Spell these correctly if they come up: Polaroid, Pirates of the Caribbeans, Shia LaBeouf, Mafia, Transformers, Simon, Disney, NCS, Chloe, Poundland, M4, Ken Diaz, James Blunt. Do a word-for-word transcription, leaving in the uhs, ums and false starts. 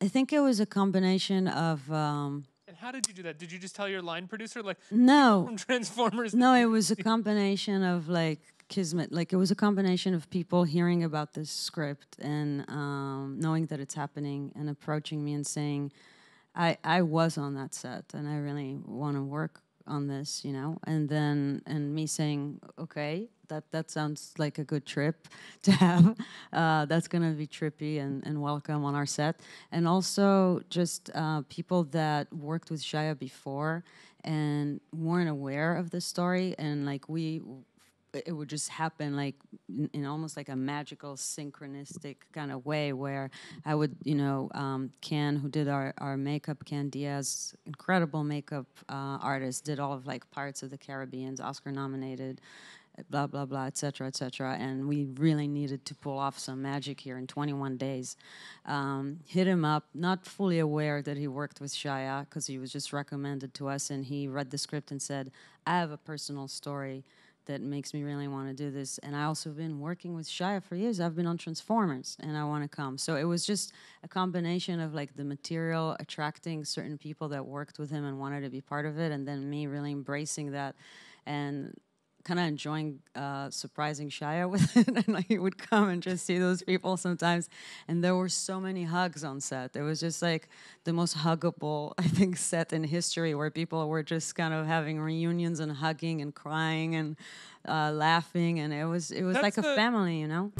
I think it was a combination of. Um, and how did you do that? Did you just tell your line producer, like, no, from Transformers? No, it was a combination of like kismet. Like it was a combination of people hearing about this script and um, knowing that it's happening and approaching me and saying, I I was on that set and I really want to work on this, you know, and then and me saying, okay, that that sounds like a good trip to have. Uh, that's gonna be trippy and, and welcome on our set, and also just uh, people that worked with Shia before and weren't aware of the story, and like we, it would just happen like in, in almost like a magical synchronistic kind of way where I would, you know, um, Ken, who did our, our makeup, Ken Diaz, incredible makeup uh, artist, did all of like Pirates of the Caribbeans, Oscar nominated, blah, blah, blah, et cetera, et cetera. And we really needed to pull off some magic here in twenty-one days. Um, hit him up, not fully aware that he worked with Shia because he was just recommended to us, and he read the script and said, I have a personal story that makes me really want to do this. And I also been working with Shia for years. I've been on Transformers and I want to come. So it was just a combination of like the material attracting certain people that worked with him and wanted to be part of it, and then me really embracing that and kind of enjoying uh, surprising Shia with it. And like he would come and just see those people sometimes. And there were so many hugs on set. It was just like the most huggable, I think, set in history, where people were just kind of having reunions and hugging and crying and uh, laughing. And it was, it was like a family, you know?